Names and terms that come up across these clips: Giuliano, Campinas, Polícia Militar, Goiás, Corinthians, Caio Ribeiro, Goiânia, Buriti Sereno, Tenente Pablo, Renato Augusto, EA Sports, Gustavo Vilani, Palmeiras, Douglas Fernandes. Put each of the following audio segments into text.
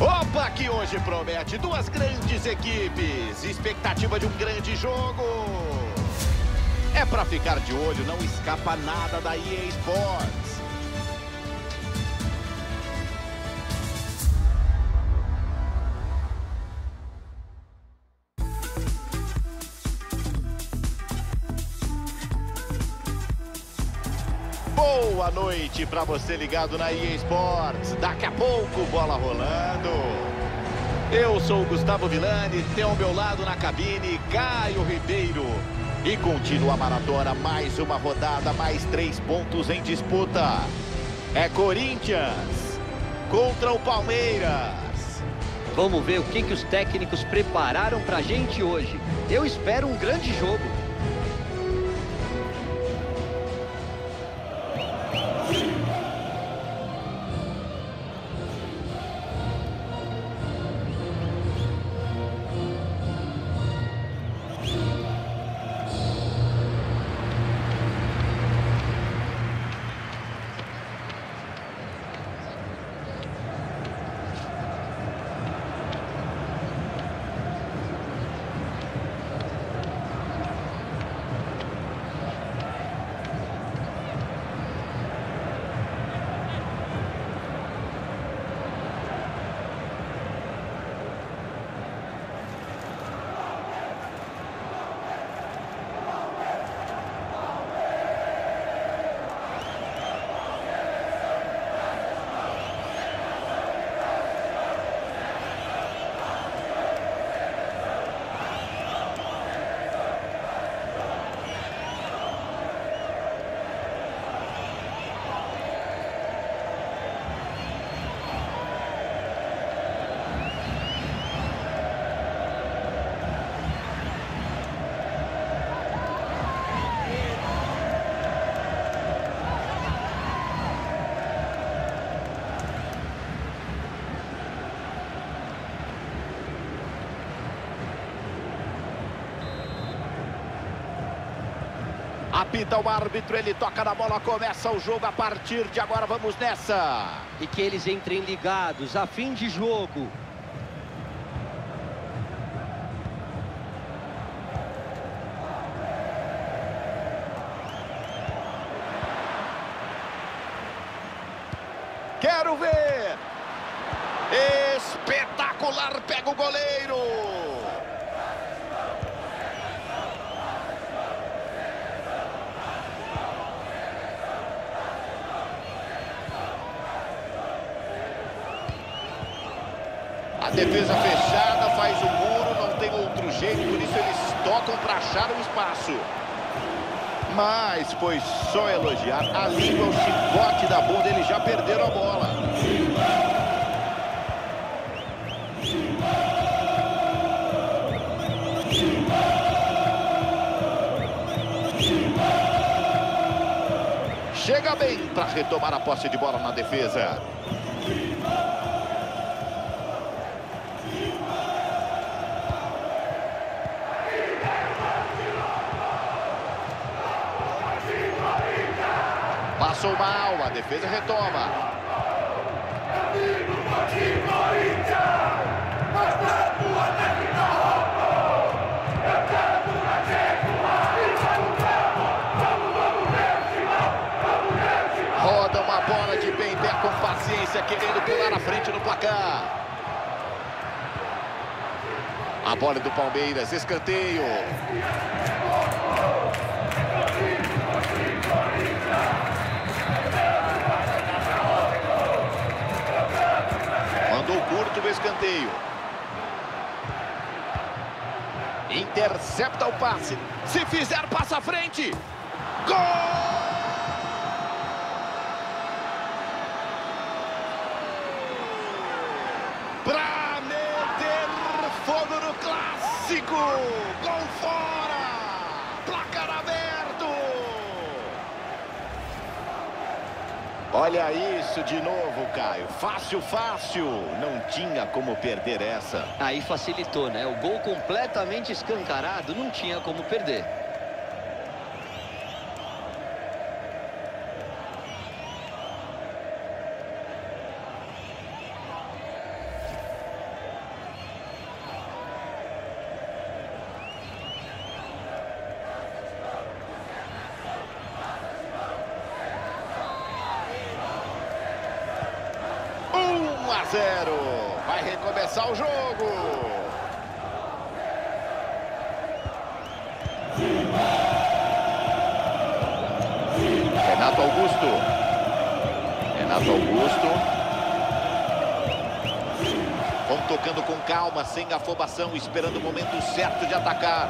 Opa, que hoje promete duas grandes equipes. Expectativa de um grande jogo. É pra ficar de olho, não escapa nada da EA Sports. Boa noite para você ligado na EA Sports. Daqui a pouco, bola rolando. Eu sou o Gustavo Vilani, tem ao meu lado na cabine Caio Ribeiro. E continua a maratona, mais uma rodada, mais 3 pontos em disputa. É Corinthians contra o Palmeiras. Vamos ver o que os técnicos prepararam pra gente hoje. Eu espero um grande jogo. Apita o árbitro, ele toca na bola, começa o jogo a partir de agora, vamos nessa. E que eles entrem ligados, a fim de jogo. Quero ver! Espetacular, pega o goleiro! Defesa fechada, faz o muro, não tem outro jeito, por isso eles tocam para achar o espaço. Mas foi só elogiar, a língua, o chicote da bunda, eles já perderam a bola. Chega bem para retomar a posse de bola na defesa. Passou mal, a defesa retoma. Roda uma bola de bem pé com paciência, querendo pular à frente no placar. A bola do Palmeiras, escanteio. Mandou curto o escanteio. Intercepta o passe. Se fizer, passa à frente. Gol! Pra meter fogo no clássico. Gol fora. Placar aberto. Olha isso de novo, Caio. Fácil, fácil. Não tinha como perder essa. Aí facilitou, né? O gol completamente escancarado, não tinha como perder. 1 a 0. Vai recomeçar o jogo. Renato Augusto. Renato Augusto. Vão tocando com calma, sem afobação, esperando o momento certo de atacar.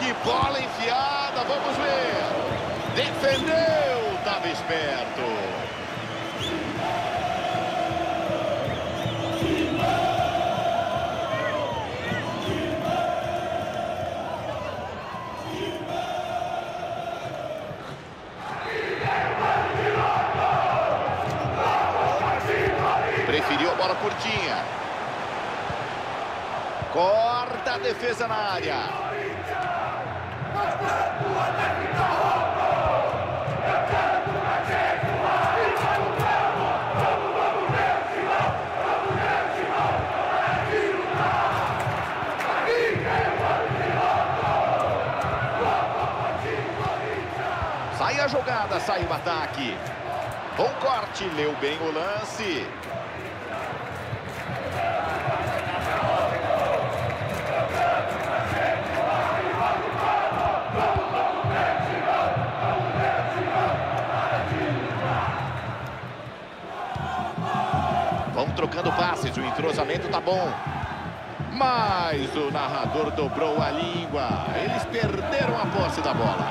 Que bola enfiada, vamos ver. Defendeu, estava esperto. Preferiu a bola curtinha. Corta a defesa na área. Sai a jogada, sai o ataque. Bom corte, leu bem o lance. Trocando passes, o entrosamento tá bom. Mas o narrador dobrou a língua. Eles perderam a posse da bola.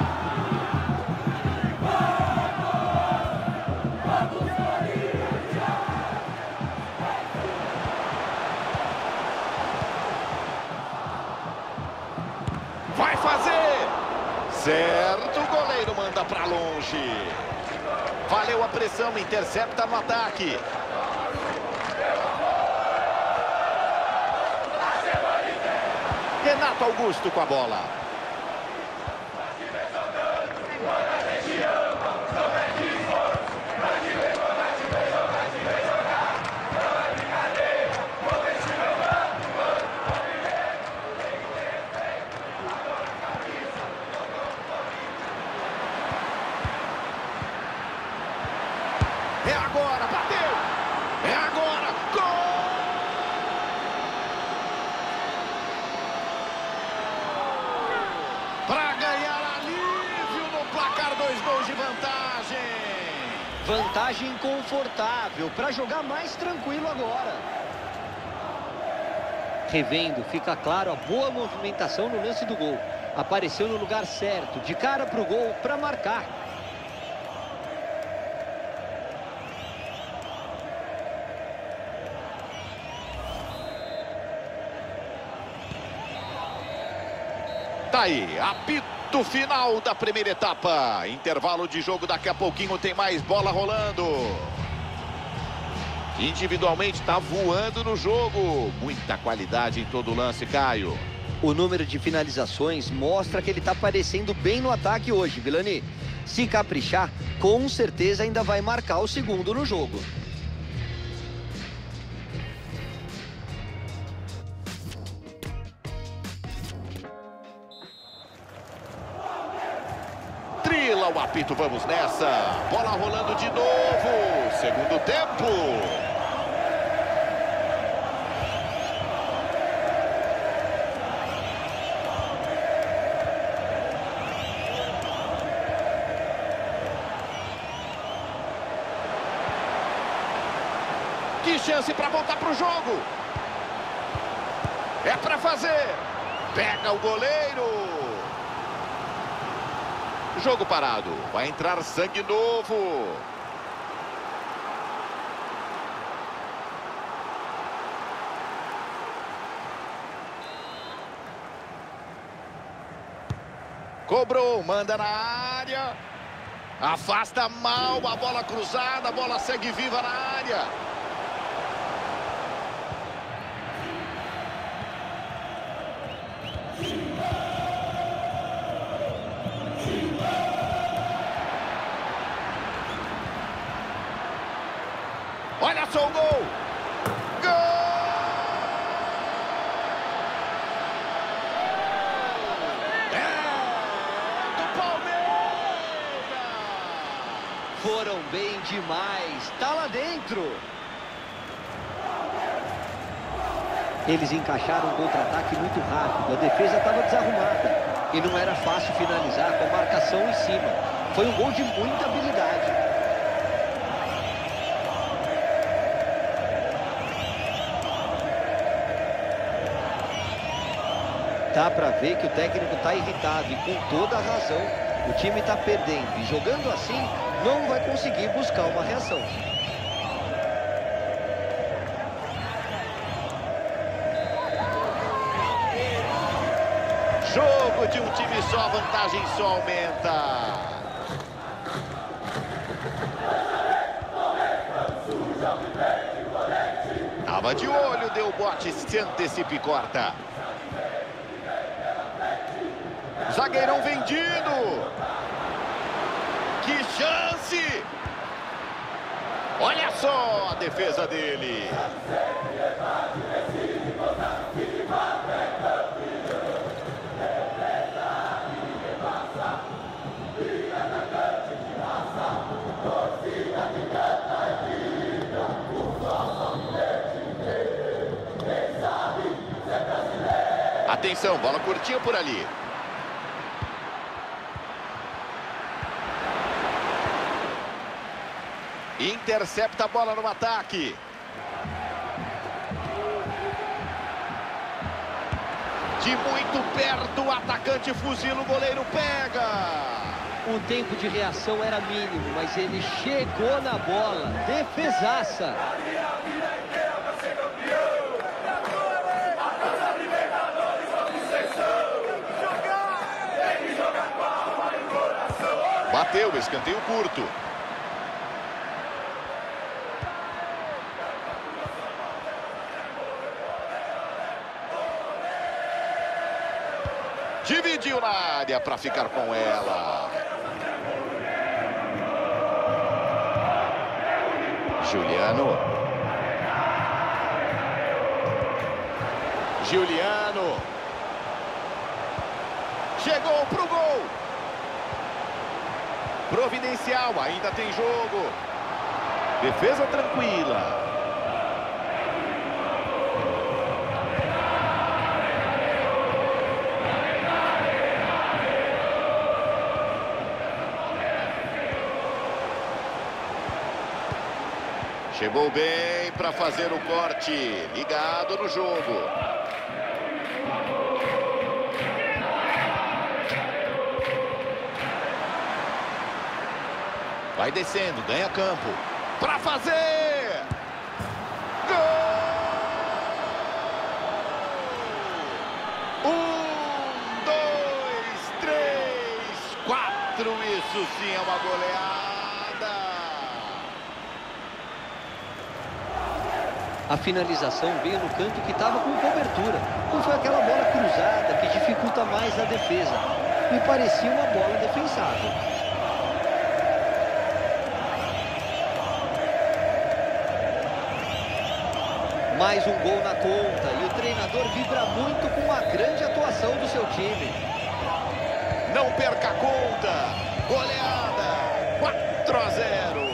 Vai fazer! Certo, o goleiro manda pra longe. Valeu a pressão, intercepta no ataque. Renato Augusto com a bola. É agora, bateu! É agora! Gol! Para ganhar alívio no placar, 2 gols de vantagem. Vantagem confortável, para jogar mais tranquilo agora. Revendo, fica claro a boa movimentação no lance do gol. Apareceu no lugar certo, de cara para o gol, para marcar. Tá aí, apito final da primeira etapa. Intervalo de jogo, daqui a pouquinho tem mais bola rolando. Individualmente tá voando no jogo. Muita qualidade em todo o lance, Caio. O número de finalizações mostra que ele tá aparecendo bem no ataque hoje, Vilani. Se caprichar, com certeza ainda vai marcar o segundo no jogo. O apito, vamos nessa. Bola rolando de novo. Segundo tempo. Que chance para voltar pro jogo. É para fazer. Pega o goleiro. Jogo parado. Vai entrar sangue novo. Cobrou, manda na área. Afasta mal a bola cruzada. A bola segue viva na área. Olha só o gol! Gol! É do Palmeiras! Foram bem demais, tá lá dentro! Eles encaixaram um contra-ataque muito rápido, a defesa estava desarrumada e não era fácil finalizar com a marcação em cima. Foi um gol de muita habilidade. Dá para ver que o técnico está irritado e com toda a razão. O time está perdendo e jogando assim não vai conseguir buscar uma reação. Jogo de um time só, a vantagem só aumenta. Tava de olho, deu bote, se antecipa e corta. Zagueirão vendido. Que chance! Olha só a defesa dele. Atenção, bola curtinha por ali. Intercepta a bola no ataque. De muito perto, o atacante fuzila, o goleiro pega. O tempo de reação era mínimo, mas ele chegou na bola. Defesaça. Bateu, escanteio curto. Dividiu na área para ficar com ela. Giuliano. Chegou pro gol. Providencial, ainda tem jogo. Defesa tranquila. Chegou bem para fazer o corte, ligado no jogo. Vai descendo, ganha campo. Para fazer! Gol! 1, 2, 3, 4. Isso sim é uma goleada. A finalização veio no canto que estava com cobertura. Não foi aquela bola cruzada que dificulta mais a defesa. Me parecia uma bola defensável. Mais um gol na conta e o treinador vibra muito com a grande atuação do seu time. Não perca a conta. Goleada 4-0.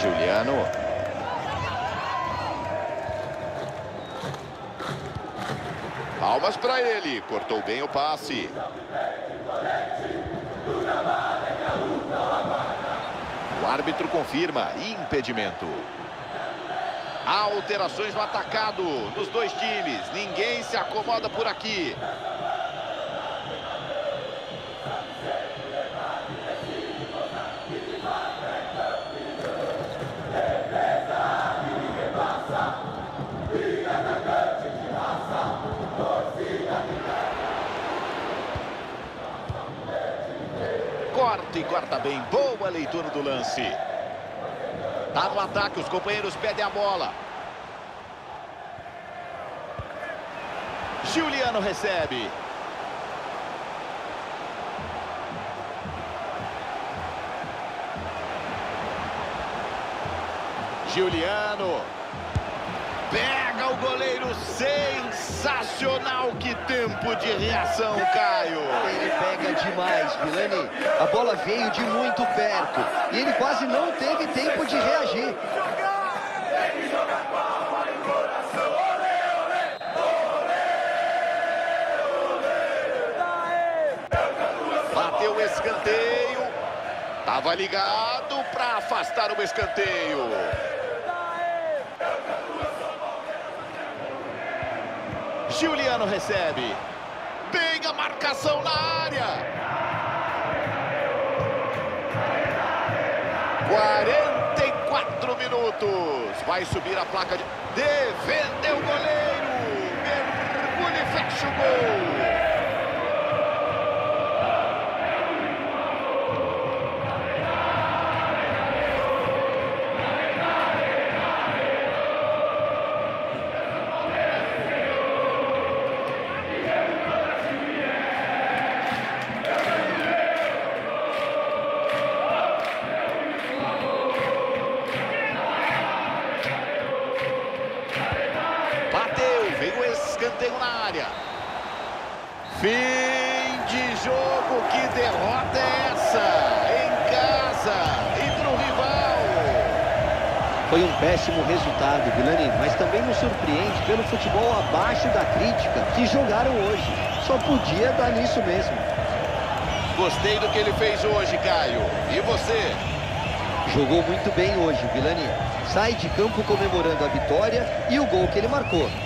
Giuliano. Palmas para ele. Cortou bem o passe. O árbitro confirma. Impedimento. Alterações no atacado dos dois times. Ninguém se acomoda por aqui. Corta e corta bem, boa leitura do lance. Tá no ataque, os companheiros pedem a bola. Giuliano recebe. Giuliano. Pega o goleiro, sensacional. Que tempo de reação, Caio. Ele pega de demais, Vilani. A bola veio de muito perto e ele quase não teve tempo de reagir. Bateu o escanteio. Tava ligado para afastar o escanteio. Giuliano recebe. Bem a marcação na área. 44 minutos. Vai subir a placa de... Defendeu o goleiro. Mergulha e fecha o gol. Escanteio na área. Fim de jogo. Que derrota é essa? Em casa e pro rival. Foi um péssimo resultado, Vilani, mas também nos surpreende pelo futebol abaixo da crítica que jogaram hoje. Só podia dar nisso mesmo. Gostei do que ele fez hoje, Caio. E você? Jogou muito bem hoje, Vilani. Sai de campo comemorando a vitória e o gol que ele marcou.